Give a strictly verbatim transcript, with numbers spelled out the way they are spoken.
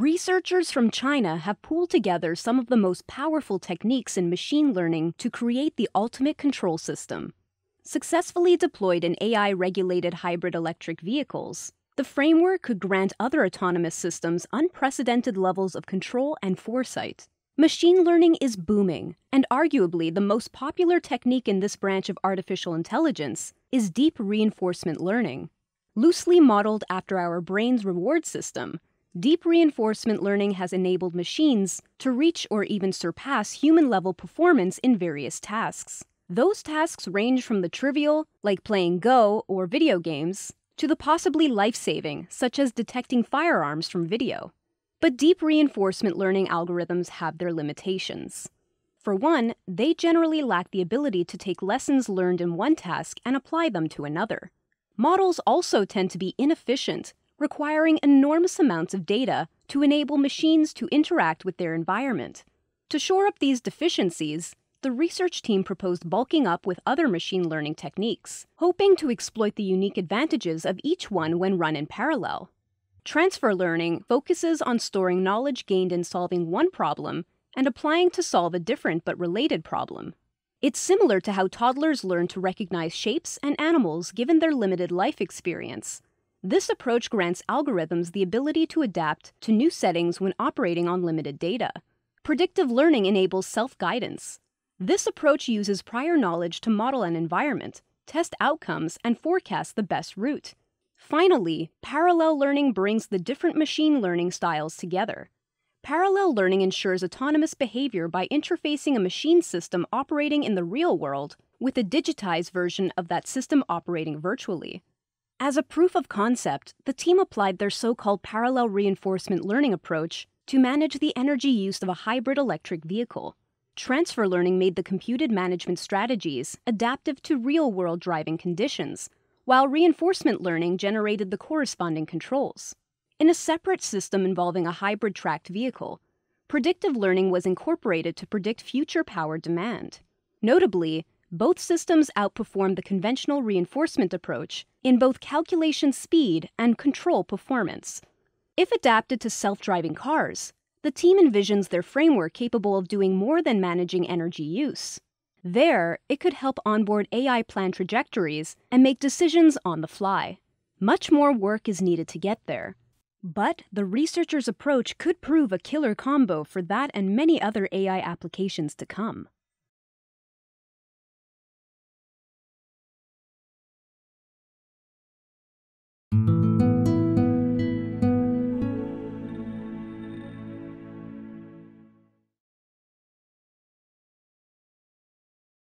Researchers from China have pooled together some of the most powerful techniques in machine learning to create the ultimate control system. Successfully deployed in A I-regulated hybrid electric vehicles, the framework could grant other autonomous systems unprecedented levels of control and foresight. Machine learning is booming, and arguably the most popular technique in this branch of artificial intelligence is deep reinforcement learning. Loosely modeled after our brain's reward system, deep reinforcement learning has enabled machines to reach or even surpass human-level performance in various tasks. Those tasks range from the trivial, like playing Go or video games, to the possibly life-saving, such as detecting firearms from video. But deep reinforcement learning algorithms have their limitations. For one, they generally lack the ability to take lessons learned in one task and apply them to another. Models also tend to be inefficient, requiring enormous amounts of data to enable machines to interact with their environment. To shore up these deficiencies, the research team proposed bulking up with other machine learning techniques, hoping to exploit the unique advantages of each one when run in parallel. Transfer learning focuses on storing knowledge gained in solving one problem and applying to solve a different but related problem. It's similar to how toddlers learn to recognize shapes and animals given their limited life experience. This approach grants algorithms the ability to adapt to new settings when operating on limited data. Predictive learning enables self-guidance. This approach uses prior knowledge to model an environment, test outcomes, and forecast the best route. Finally, parallel learning brings the different machine learning styles together. Parallel learning ensures autonomous behavior by interfacing a machine system operating in the real world with a digitized version of that system operating virtually. As a proof of concept, the team applied their so-called parallel reinforcement learning approach to manage the energy use of a hybrid electric vehicle. Transfer learning made the computed management strategies adaptive to real-world driving conditions, while reinforcement learning generated the corresponding controls. In a separate system involving a hybrid tracked vehicle, predictive learning was incorporated to predict future power demand. Notably, both systems outperformed the conventional reinforcement approach in both calculation speed and control performance. If adapted to self-driving cars, the team envisions their framework capable of doing more than managing energy use. There, it could help onboard A I plan trajectories and make decisions on the fly. Much more work is needed to get there. But the researchers' approach could prove a killer combo for that and many other A I applications to come.